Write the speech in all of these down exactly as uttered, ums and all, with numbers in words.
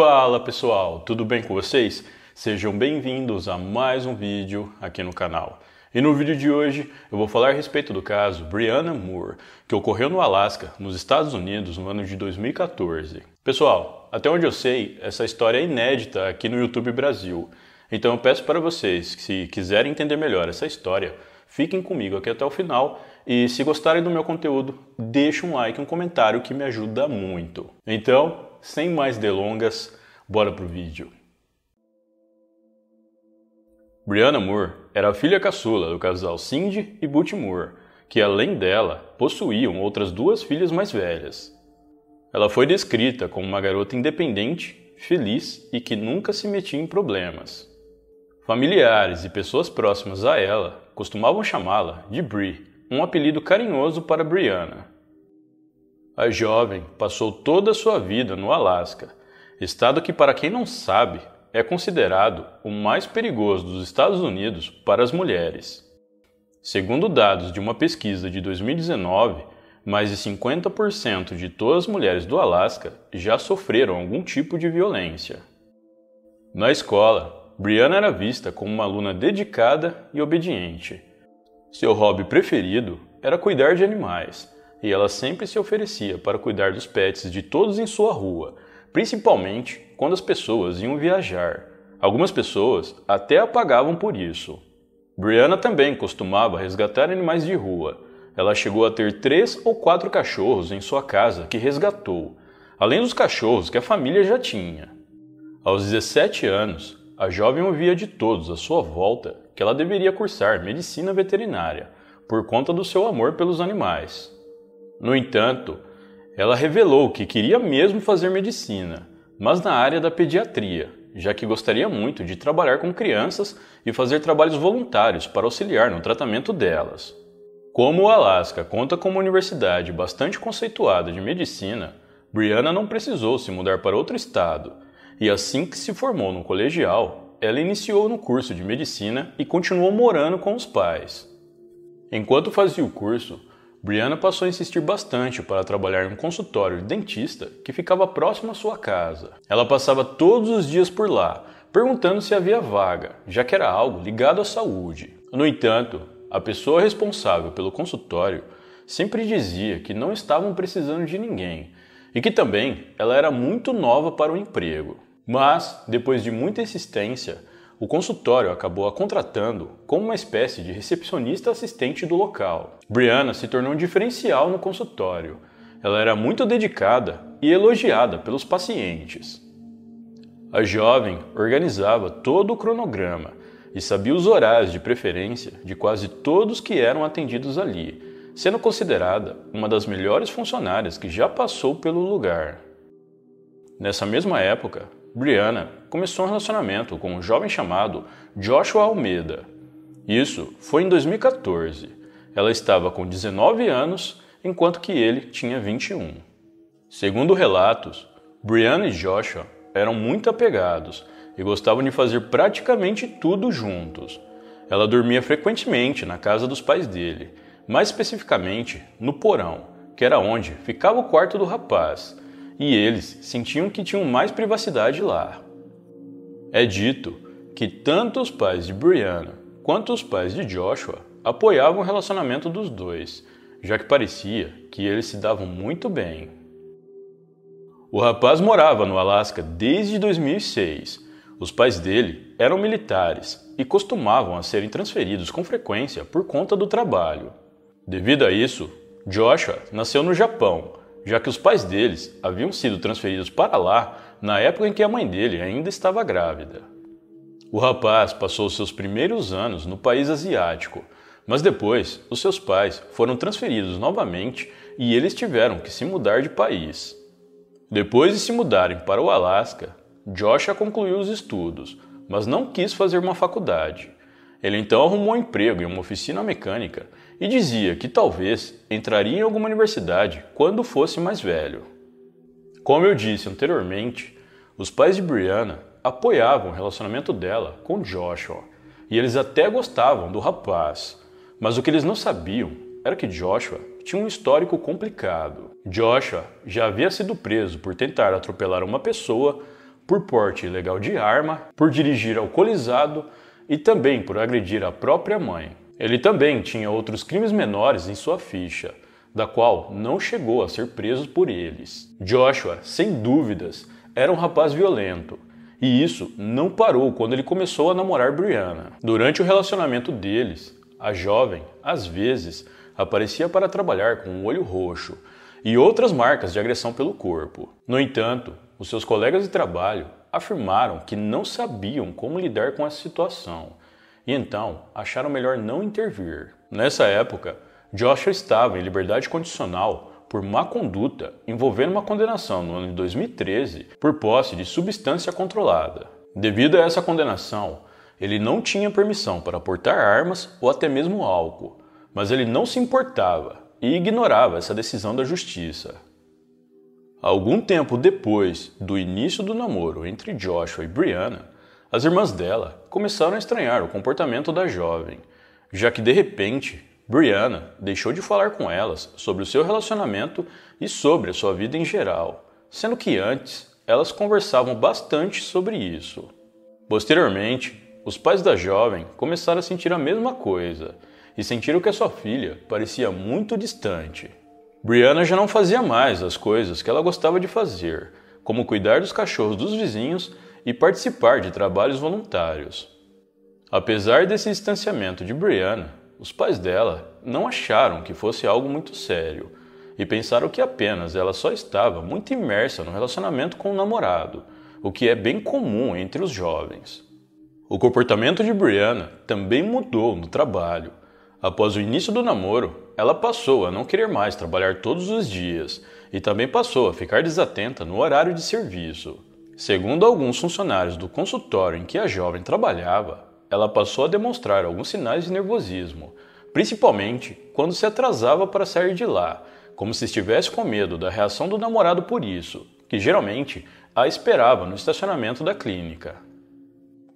Fala pessoal, tudo bem com vocês? Sejam bem-vindos a mais um vídeo aqui no canal. E no vídeo de hoje eu vou falar a respeito do caso Breanna Moore, que ocorreu no Alasca, nos Estados Unidos, no ano de dois mil e quatorze. Pessoal, até onde eu sei, essa história é inédita aqui no YouTube Brasil. Então eu peço para vocês que, se quiserem entender melhor essa história, fiquem comigo aqui até o final. E se gostarem do meu conteúdo, deixe um like e um comentário que me ajuda muito. Então, sem mais delongas, bora pro vídeo. Breanna Moore era a filha caçula do casal Cindy e Butch Moore, que além dela, possuíam outras duas filhas mais velhas. Ela foi descrita como uma garota independente, feliz e que nunca se metia em problemas. Familiares e pessoas próximas a ela costumavam chamá-la de Bree, um apelido carinhoso para Breanna. A jovem passou toda a sua vida no Alasca, estado que, para quem não sabe, é considerado o mais perigoso dos Estados Unidos para as mulheres. Segundo dados de uma pesquisa de dois mil e dezenove, mais de cinquenta por cento de todas as mulheres do Alasca já sofreram algum tipo de violência. Na escola, Breanna era vista como uma aluna dedicada e obediente. Seu hobby preferido era cuidar de animais, e ela sempre se oferecia para cuidar dos pets de todos em sua rua, principalmente quando as pessoas iam viajar. Algumas pessoas até a pagavam por isso. Breanna também costumava resgatar animais de rua. Ela chegou a ter três ou quatro cachorros em sua casa que resgatou, além dos cachorros que a família já tinha. Aos dezessete anos, a jovem ouvia de todos à sua volta que ela deveria cursar medicina veterinária, por conta do seu amor pelos animais. No entanto, ela revelou que queria mesmo fazer medicina, mas na área da pediatria, já que gostaria muito de trabalhar com crianças e fazer trabalhos voluntários para auxiliar no tratamento delas. Como o Alasca conta com uma universidade bastante conceituada de medicina, Breanna não precisou se mudar para outro estado, e assim que se formou no colegial, ela iniciou no curso de medicina e continuou morando com os pais. Enquanto fazia o curso, Breanna passou a insistir bastante para trabalhar em um consultório de dentista que ficava próximo à sua casa. Ela passava todos os dias por lá, perguntando se havia vaga, já que era algo ligado à saúde. No entanto, a pessoa responsável pelo consultório sempre dizia que não estavam precisando de ninguém e que também ela era muito nova para o emprego. Mas, depois de muita insistência, o consultório acabou a contratando como uma espécie de recepcionista assistente do local. Breanna se tornou um diferencial no consultório. Ela era muito dedicada e elogiada pelos pacientes. A jovem organizava todo o cronograma e sabia os horários de preferência de quase todos que eram atendidos ali, sendo considerada uma das melhores funcionárias que já passou pelo lugar. Nessa mesma época, Breanna começou um relacionamento com um jovem chamado Joshua Almeida. Isso foi em dois mil e quatorze. Ela estava com dezenove anos, enquanto que ele tinha vinte e um. Segundo relatos, Breanna e Joshua eram muito apegados e gostavam de fazer praticamente tudo juntos. Ela dormia frequentemente na casa dos pais dele, mais especificamente no porão, que era onde ficava o quarto do rapaz, e eles sentiam que tinham mais privacidade lá. É dito que tanto os pais de Breanna quanto os pais de Joshua apoiavam o relacionamento dos dois, já que parecia que eles se davam muito bem. O rapaz morava no Alasca desde dois mil e seis. Os pais dele eram militares e costumavam a serem transferidos com frequência por conta do trabalho. Devido a isso, Joshua nasceu no Japão, já que os pais deles haviam sido transferidos para lá na época em que a mãe dele ainda estava grávida. O rapaz passou seus primeiros anos no país asiático, mas depois os seus pais foram transferidos novamente e eles tiveram que se mudar de país. Depois de se mudarem para o Alasca, Joshua concluiu os estudos, mas não quis fazer uma faculdade. Ele então arrumou um emprego em uma oficina mecânica e dizia que talvez entraria em alguma universidade quando fosse mais velho. Como eu disse anteriormente, os pais de Breanna apoiavam o relacionamento dela com Joshua, e eles até gostavam do rapaz, mas o que eles não sabiam era que Joshua tinha um histórico complicado. Joshua já havia sido preso por tentar atropelar uma pessoa, por porte ilegal de arma, por dirigir alcoolizado e também por agredir a própria mãe. Ele também tinha outros crimes menores em sua ficha, da qual não chegou a ser preso por eles. Joshua, sem dúvidas, era um rapaz violento, e isso não parou quando ele começou a namorar Breanna. Durante o relacionamento deles, a jovem, às vezes, aparecia para trabalhar com um olho roxo e outras marcas de agressão pelo corpo. No entanto, os seus colegas de trabalho afirmaram que não sabiam como lidar com essa situação e então acharam melhor não intervir. Nessa época, Joshua estava em liberdade condicional por má conduta envolvendo uma condenação no ano de dois mil e treze por posse de substância controlada. Devido a essa condenação, ele não tinha permissão para portar armas ou até mesmo álcool, mas ele não se importava e ignorava essa decisão da justiça. Algum tempo depois do início do namoro entre Joshua e Breanna, as irmãs dela começaram a estranhar o comportamento da jovem, já que de repente Breanna deixou de falar com elas sobre o seu relacionamento e sobre a sua vida em geral, sendo que antes elas conversavam bastante sobre isso. Posteriormente, os pais da jovem começaram a sentir a mesma coisa e sentiram que a sua filha parecia muito distante. Breanna já não fazia mais as coisas que ela gostava de fazer, como cuidar dos cachorros dos vizinhos e participar de trabalhos voluntários. Apesar desse distanciamento de Breanna, os pais dela não acharam que fosse algo muito sério e pensaram que apenas ela só estava muito imersa no relacionamento com o namorado, o que é bem comum entre os jovens. O comportamento de Breanna também mudou no trabalho. Após o início do namoro, ela passou a não querer mais trabalhar todos os dias e também passou a ficar desatenta no horário de serviço. Segundo alguns funcionários do consultório em que a jovem trabalhava, ela passou a demonstrar alguns sinais de nervosismo, principalmente quando se atrasava para sair de lá, como se estivesse com medo da reação do namorado por isso, que geralmente a esperava no estacionamento da clínica.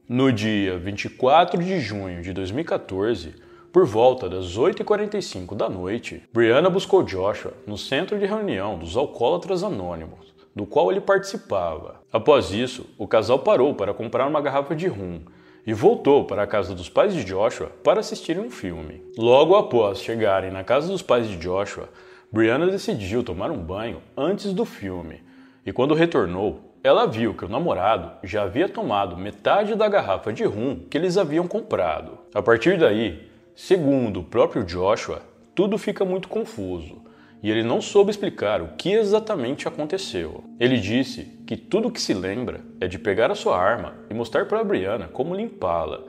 No dia vinte e quatro de junho de dois mil e quatorze, por volta das oito e quarenta e cinco da noite, Breanna buscou Joshua no centro de reunião dos alcoólatras anônimos, do qual ele participava. Após isso, o casal parou para comprar uma garrafa de rum e voltou para a casa dos pais de Joshua para assistirem um filme. Logo após chegarem na casa dos pais de Joshua, Breanna decidiu tomar um banho antes do filme, e quando retornou, ela viu que o namorado já havia tomado metade da garrafa de rum que eles haviam comprado. A partir daí, segundo o próprio Joshua, tudo fica muito confuso e ele não soube explicar o que exatamente aconteceu. Ele disse que tudo que se lembra é de pegar a sua arma e mostrar para Breanna como limpá-la,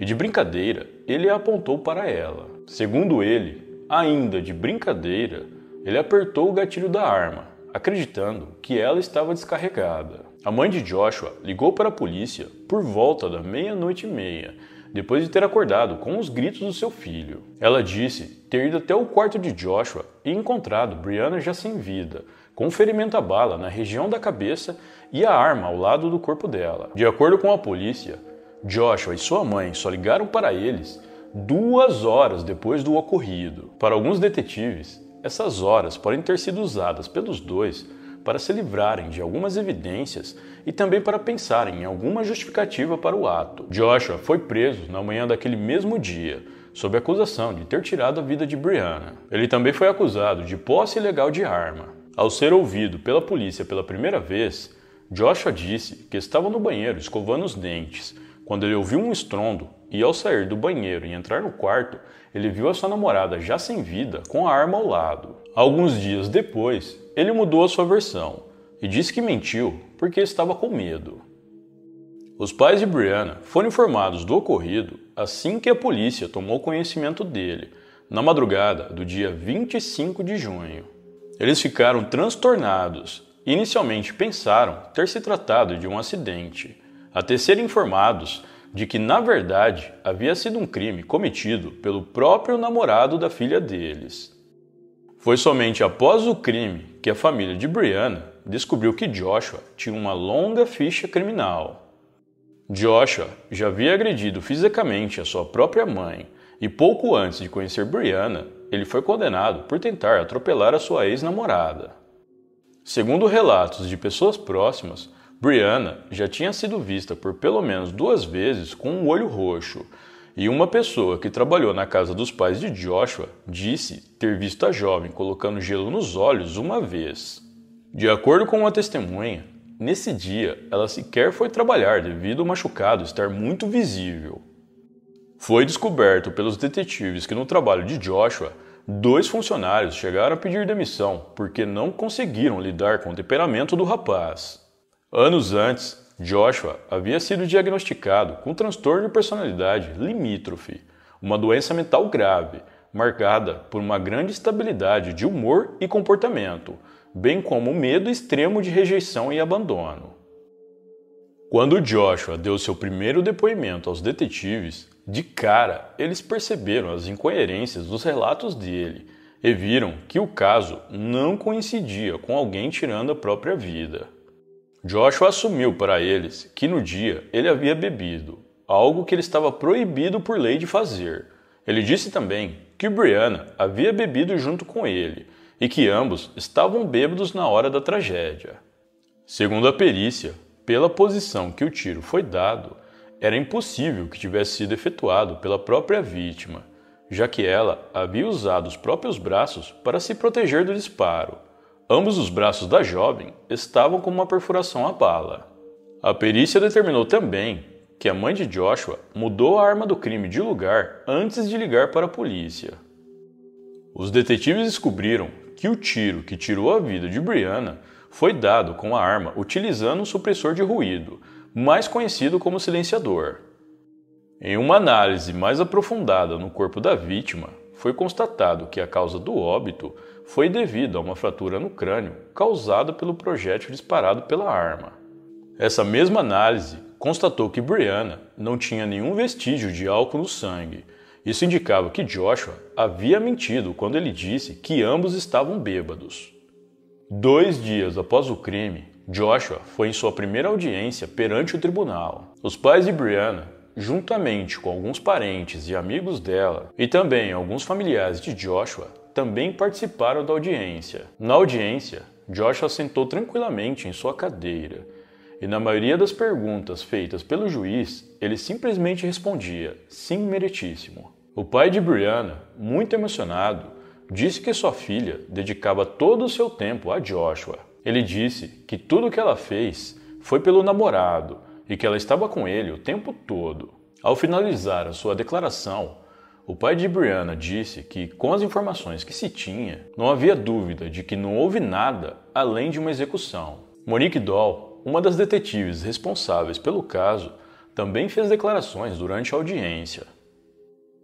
e de brincadeira ele a apontou para ela. Segundo ele, ainda de brincadeira, ele apertou o gatilho da arma, acreditando que ela estava descarregada. A mãe de Joshua ligou para a polícia por volta da meia-noite e meia, depois de ter acordado com os gritos do seu filho. Ela disse ter ido até o quarto de Joshua e encontrado Breanna já sem vida, com um ferimento à bala na região da cabeça e a arma ao lado do corpo dela. De acordo com a polícia, Joshua e sua mãe só ligaram para eles duas horas depois do ocorrido. Para alguns detetives, essas horas podem ter sido usadas pelos dois para se livrarem de algumas evidências e também para pensarem em alguma justificativa para o ato. Joshua foi preso na manhã daquele mesmo dia, sob a acusação de ter tirado a vida de Breanna. Ele também foi acusado de posse ilegal de arma. Ao ser ouvido pela polícia pela primeira vez, Joshua disse que estava no banheiro escovando os dentes, quando ele ouviu um estrondo e, ao sair do banheiro e entrar no quarto, ele viu a sua namorada já sem vida com a arma ao lado. Alguns dias depois, ele mudou a sua versão e disse que mentiu porque estava com medo. Os pais de Breanna foram informados do ocorrido assim que a polícia tomou conhecimento dele, na madrugada do dia vinte e cinco de junho. Eles ficaram transtornados e inicialmente pensaram ter se tratado de um acidente, até serem informados de que, na verdade, havia sido um crime cometido pelo próprio namorado da filha deles. Foi somente após o crime que a família de Breanna descobriu que Joshua tinha uma longa ficha criminal. Joshua já havia agredido fisicamente a sua própria mãe e pouco antes de conhecer Breanna, ele foi condenado por tentar atropelar a sua ex-namorada. Segundo relatos de pessoas próximas, Breanna já tinha sido vista por pelo menos duas vezes com um olho roxo, e uma pessoa que trabalhou na casa dos pais de Joshua disse ter visto a jovem colocando gelo nos olhos uma vez. De acordo com uma testemunha, nesse dia ela sequer foi trabalhar devido ao machucado estar muito visível. Foi descoberto pelos detetives que no trabalho de Joshua, dois funcionários chegaram a pedir demissão porque não conseguiram lidar com o temperamento do rapaz. Anos antes, Joshua havia sido diagnosticado com transtorno de personalidade limítrofe, uma doença mental grave, marcada por uma grande instabilidade de humor e comportamento, bem como medo extremo de rejeição e abandono. Quando Joshua deu seu primeiro depoimento aos detetives, de cara eles perceberam as incoerências dos relatos dele e viram que o caso não coincidia com alguém tirando a própria vida. Joshua assumiu para eles que no dia ele havia bebido, algo que ele estava proibido por lei de fazer. Ele disse também que Breanna havia bebido junto com ele e que ambos estavam bêbados na hora da tragédia. Segundo a perícia, pela posição que o tiro foi dado, era impossível que tivesse sido efetuado pela própria vítima, já que ela havia usado os próprios braços para se proteger do disparo. Ambos os braços da jovem estavam com uma perfuração à bala. A perícia determinou também que a mãe de Joshua mudou a arma do crime de lugar antes de ligar para a polícia. Os detetives descobriram que o tiro que tirou a vida de Breanna foi dado com a arma utilizando um supressor de ruído, mais conhecido como silenciador. Em uma análise mais aprofundada no corpo da vítima, foi constatado que a causa do óbito foi devido a uma fratura no crânio causada pelo projétil disparado pela arma. Essa mesma análise constatou que Breanna não tinha nenhum vestígio de álcool no sangue. Isso indicava que Joshua havia mentido quando ele disse que ambos estavam bêbados. Dois dias após o crime, Joshua foi em sua primeira audiência perante o tribunal. Os pais de Breanna, juntamente com alguns parentes e amigos dela, e também alguns familiares de Joshua, também participaram da audiência. Na audiência, Joshua sentou tranquilamente em sua cadeira, e na maioria das perguntas feitas pelo juiz, ele simplesmente respondia, sim, meritíssimo. O pai de Breanna, muito emocionado, disse que sua filha dedicava todo o seu tempo a Joshua. Ele disse que tudo o que ela fez foi pelo namorado, e que ela estava com ele o tempo todo. Ao finalizar a sua declaração, o pai de Breanna disse que, com as informações que se tinha, não havia dúvida de que não houve nada além de uma execução. Monique Doll, uma das detetives responsáveis pelo caso, também fez declarações durante a audiência.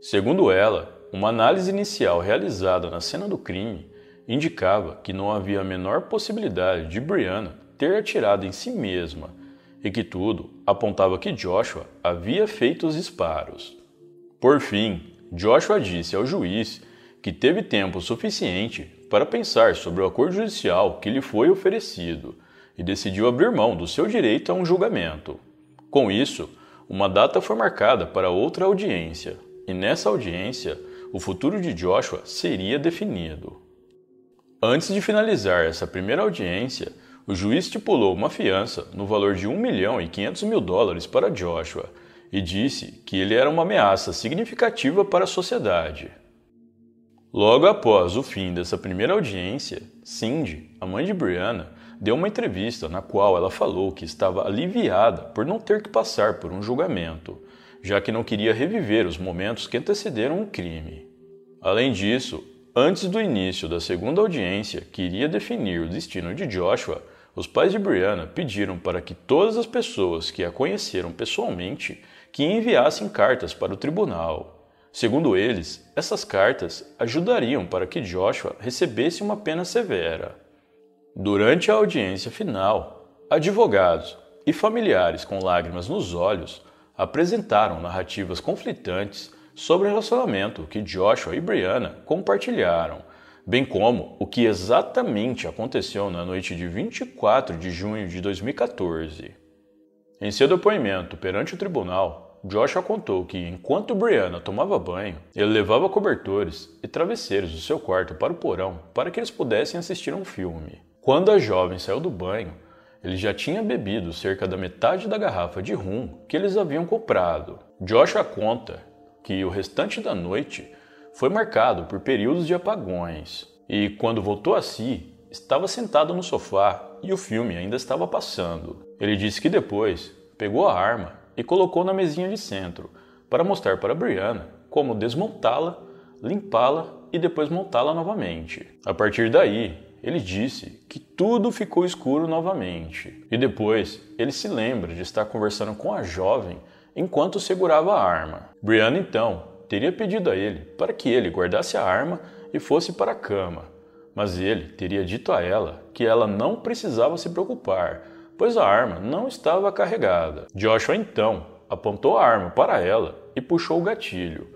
Segundo ela, uma análise inicial realizada na cena do crime indicava que não havia a menor possibilidade de Breanna ter atirado em si mesma, e que tudo apontava que Joshua havia feito os disparos. Por fim, Joshua disse ao juiz que teve tempo suficiente para pensar sobre o acordo judicial que lhe foi oferecido e decidiu abrir mão do seu direito a um julgamento. Com isso, uma data foi marcada para outra audiência, e nessa audiência, o futuro de Joshua seria definido. Antes de finalizar essa primeira audiência, o juiz estipulou uma fiança no valor de um milhão e quinhentos mil dólares para Joshua e disse que ele era uma ameaça significativa para a sociedade. Logo após o fim dessa primeira audiência, Cindy, a mãe de Breanna, deu uma entrevista na qual ela falou que estava aliviada por não ter que passar por um julgamento, já que não queria reviver os momentos que antecederam o crime. Além disso, antes do início da segunda audiência, que iria definir o destino de Joshua, os pais de Breanna pediram para que todas as pessoas que a conheceram pessoalmente que enviassem cartas para o tribunal. Segundo eles, essas cartas ajudariam para que Joshua recebesse uma pena severa. Durante a audiência final, advogados e familiares com lágrimas nos olhos apresentaram narrativas conflitantes sobre o relacionamento que Joshua e Breanna compartilharam, bem como o que exatamente aconteceu na noite de vinte e quatro de junho de dois mil e quatorze. Em seu depoimento perante o tribunal, Joshua contou que, enquanto Breanna tomava banho, ele levava cobertores e travesseiros do seu quarto para o porão para que eles pudessem assistir a um filme. Quando a jovem saiu do banho, Ele já tinha bebido cerca da metade da garrafa de rum que eles haviam comprado. Joshua conta que o restante da noite foi marcado por períodos de apagões e, quando voltou a si, estava sentado no sofá e o filme ainda estava passando. Ele disse que depois pegou a arma e colocou na mesinha de centro para mostrar para Breanna como desmontá-la, limpá-la e depois montá-la novamente. A partir daí, ele disse que tudo ficou escuro novamente e depois ele se lembra de estar conversando com a jovem enquanto segurava a arma. Breanna então teria pedido a ele para que ele guardasse a arma e fosse para a cama, mas ele teria dito a ela que ela não precisava se preocupar, pois a arma não estava carregada. Joshua então apontou a arma para ela e puxou o gatilho.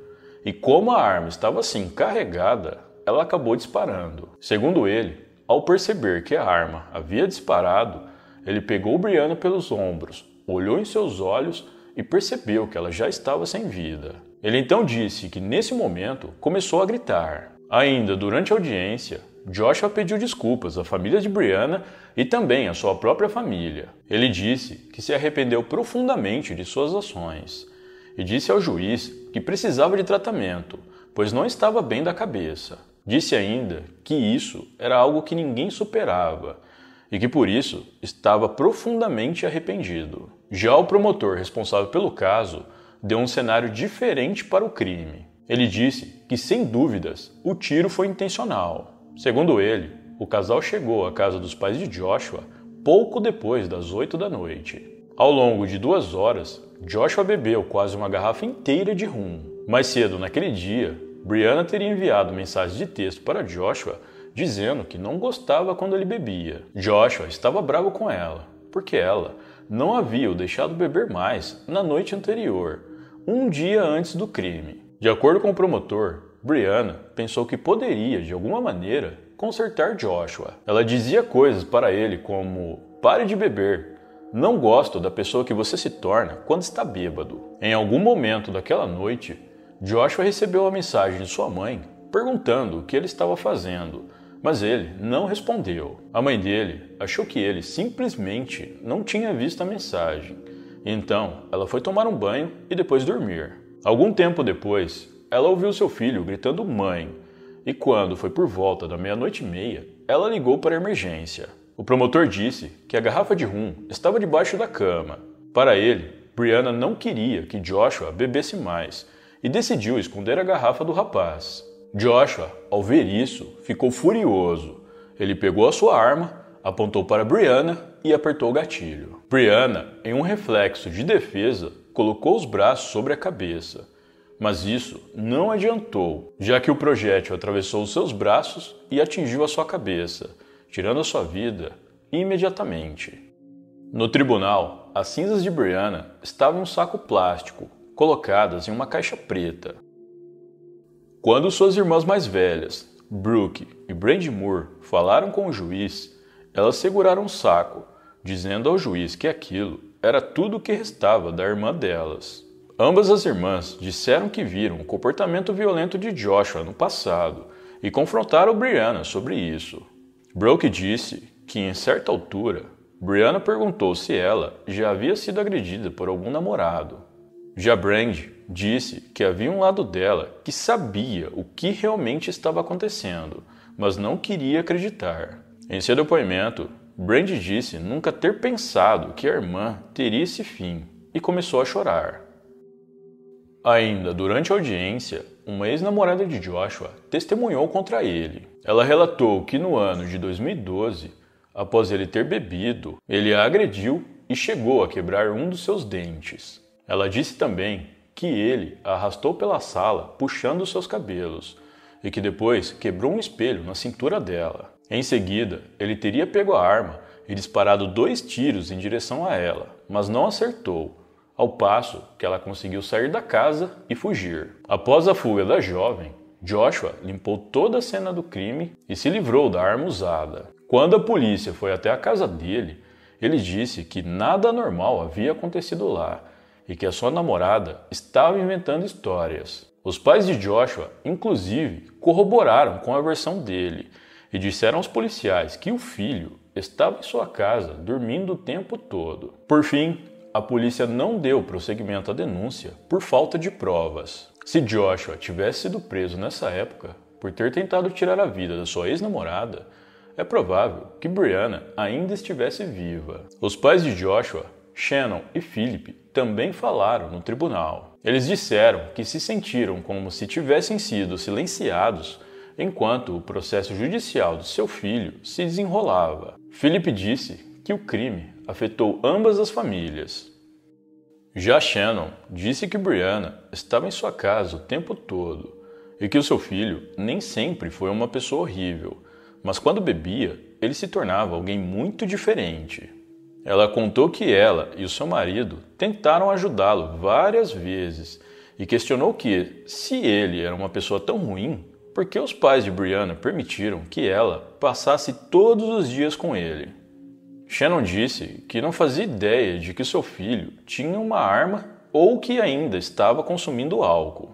E como a arma estava assim carregada, ela acabou disparando. Segundo ele, ao perceber que a arma havia disparado, ele pegou Breanna pelos ombros, olhou em seus olhos e percebeu que ela já estava sem vida. Ele então disse que nesse momento começou a gritar. Ainda durante a audiência, Joshua pediu desculpas à família de Breanna e também à sua própria família. Ele disse que se arrependeu profundamente de suas ações e disse ao juiz que precisava de tratamento, pois não estava bem da cabeça. Disse ainda que isso era algo que ninguém superava e que por isso estava profundamente arrependido. Já o promotor responsável pelo caso deu um cenário diferente para o crime. Ele disse que, sem dúvidas, o tiro foi intencional. Segundo ele, o casal chegou à casa dos pais de Joshua pouco depois das oito da noite. Ao longo de duas horas, Joshua bebeu quase uma garrafa inteira de rum. Mais cedo naquele dia, Breanna teria enviado mensagens de texto para Joshua dizendo que não gostava quando ele bebia. Joshua estava bravo com ela, porque ela não havia o deixado beber mais na noite anterior, um dia antes do crime. De acordo com o promotor, Breanna pensou que poderia, de alguma maneira, consertar Joshua. Ela dizia coisas para ele como: "Pare de beber. Não gosto da pessoa que você se torna quando está bêbado." Em algum momento daquela noite, Joshua recebeu a mensagem de sua mãe perguntando o que ele estava fazendo, mas ele não respondeu. A mãe dele achou que ele simplesmente não tinha visto a mensagem. Então, ela foi tomar um banho e depois dormir. Algum tempo depois, ela ouviu seu filho gritando "mãe", e quando foi por volta da meia-noite e meia, ela ligou para a emergência. O promotor disse que a garrafa de rum estava debaixo da cama. Para ele, Breanna não queria que Joshua bebesse mais e decidiu esconder a garrafa do rapaz. Joshua, ao ver isso, ficou furioso. Ele pegou a sua arma, apontou para Breanna e apertou o gatilho. Breanna, em um reflexo de defesa, colocou os braços sobre a cabeça, mas isso não adiantou, já que o projétil atravessou os seus braços e atingiu a sua cabeça, tirando a sua vida imediatamente. No tribunal, as cinzas de Breanna estavam em um saco plástico, colocadas em uma caixa preta. Quando suas irmãs mais velhas, Brooke e Brandy Moore, falaram com o juiz, elas seguraram o saco, dizendo ao juiz que aquilo era tudo o que restava da irmã delas. Ambas as irmãs disseram que viram o comportamento violento de Joshua no passado e confrontaram Breanna sobre isso. Brooke disse que, em certa altura, Breanna perguntou se ela já havia sido agredida por algum namorado. Já Brandy disse que havia um lado dela que sabia o que realmente estava acontecendo, mas não queria acreditar. Em seu depoimento, Brandy disse nunca ter pensado que a irmã teria esse fim e começou a chorar. Ainda durante a audiência, uma ex-namorada de Joshua testemunhou contra ele. Ela relatou que no ano de dois mil e doze, após ele ter bebido, ele a agrediu e chegou a quebrar um dos seus dentes. Ela disse também que ele a arrastou pela sala puxando seus cabelos e que depois quebrou um espelho na cintura dela. Em seguida, ele teria pego a arma e disparado dois tiros em direção a ela, mas não acertou, ao passo que ela conseguiu sair da casa e fugir. Após a fuga da jovem, Joshua limpou toda a cena do crime e se livrou da arma usada. Quando a polícia foi até a casa dele, ele disse que nada anormal havia acontecido lá e que a sua namorada estava inventando histórias. Os pais de Joshua, inclusive, corroboraram com a versão dele e disseram aos policiais que o filho estava em sua casa, dormindo o tempo todo. Por fim, a polícia não deu prosseguimento à denúncia por falta de provas. Se Joshua tivesse sido preso nessa época por ter tentado tirar a vida da sua ex-namorada, é provável que Breanna ainda estivesse viva. Os pais de Joshua, Shannon e Philip, também falaram no tribunal. Eles disseram que se sentiram como se tivessem sido silenciados enquanto o processo judicial do seu filho se desenrolava. Philip disse que o crime afetou ambas as famílias. Já Shannon disse que Breanna estava em sua casa o tempo todo e que o seu filho nem sempre foi uma pessoa horrível, mas quando bebia, ele se tornava alguém muito diferente. Ela contou que ela e o seu marido tentaram ajudá-lo várias vezes e questionou que, se ele era uma pessoa tão ruim, por que os pais de Breanna permitiram que ela passasse todos os dias com ele. Shannon disse que não fazia ideia de que seu filho tinha uma arma ou que ainda estava consumindo álcool.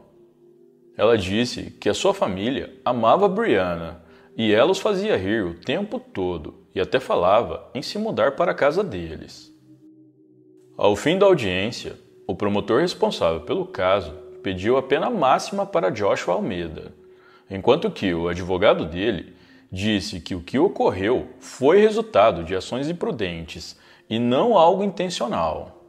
Ela disse que a sua família amava Breanna e ela os fazia rir o tempo todo e até falava em se mudar para a casa deles. Ao fim da audiência, o promotor responsável pelo caso pediu a pena máxima para Joshua Almeida, enquanto que o advogado dele disse que o que ocorreu foi resultado de ações imprudentes e não algo intencional.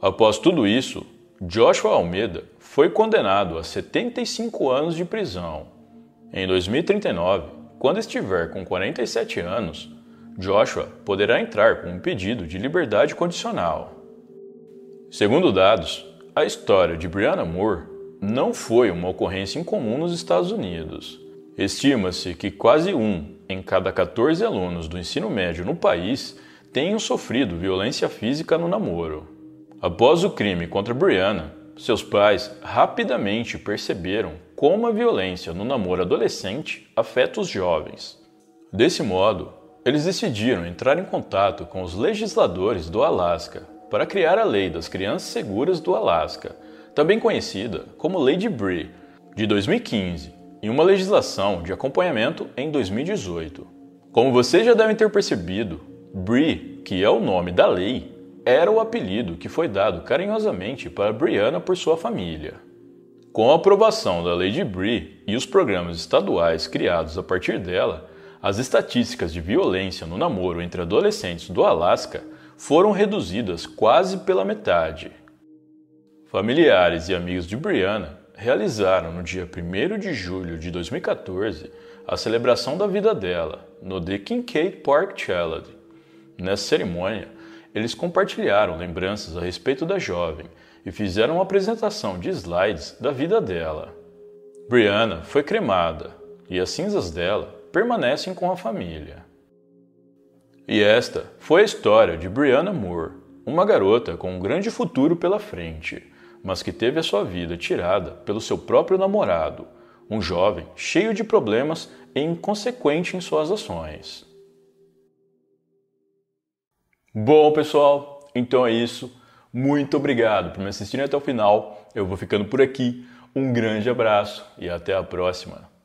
Após tudo isso, Joshua Almeida foi condenado a setenta e cinco anos de prisão. Em dois mil e trinta e nove, quando estiver com quarenta e sete anos, Joshua poderá entrar com um pedido de liberdade condicional. Segundo dados, a história de Breanna Moore não foi uma ocorrência incomum nos Estados Unidos. Estima-se que quase um em cada quatorze alunos do ensino médio no país tenham sofrido violência física no namoro. Após o crime contra Breanna, seus pais rapidamente perceberam como a violência no namoro adolescente afeta os jovens. Desse modo, eles decidiram entrar em contato com os legisladores do Alasca para criar a Lei das Crianças Seguras do Alasca, também conhecida como Lei de Bree, de dois mil e quinze, e uma legislação de acompanhamento em dois mil e dezoito. Como vocês já devem ter percebido, Bree, que é o nome da lei, era o apelido que foi dado carinhosamente para Breanna por sua família. Com a aprovação da Lei de Bree e os programas estaduais criados a partir dela, as estatísticas de violência no namoro entre adolescentes do Alasca foram reduzidas quase pela metade. Familiares e amigos de Breanna realizaram no dia primeiro de julho de dois mil e quatorze a celebração da vida dela no The Kincaid Park Challenge. Nessa cerimônia, eles compartilharam lembranças a respeito da jovem e fizeram uma apresentação de slides da vida dela. Breanna foi cremada e as cinzas dela permanecem com a família. E esta foi a história de Breanna Moore, uma garota com um grande futuro pela frente, mas que teve a sua vida tirada pelo seu próprio namorado, um jovem cheio de problemas e inconsequente em suas ações. Bom, pessoal, então é isso. Muito obrigado por me assistirem até o final. Eu vou ficando por aqui. Um grande abraço e até a próxima.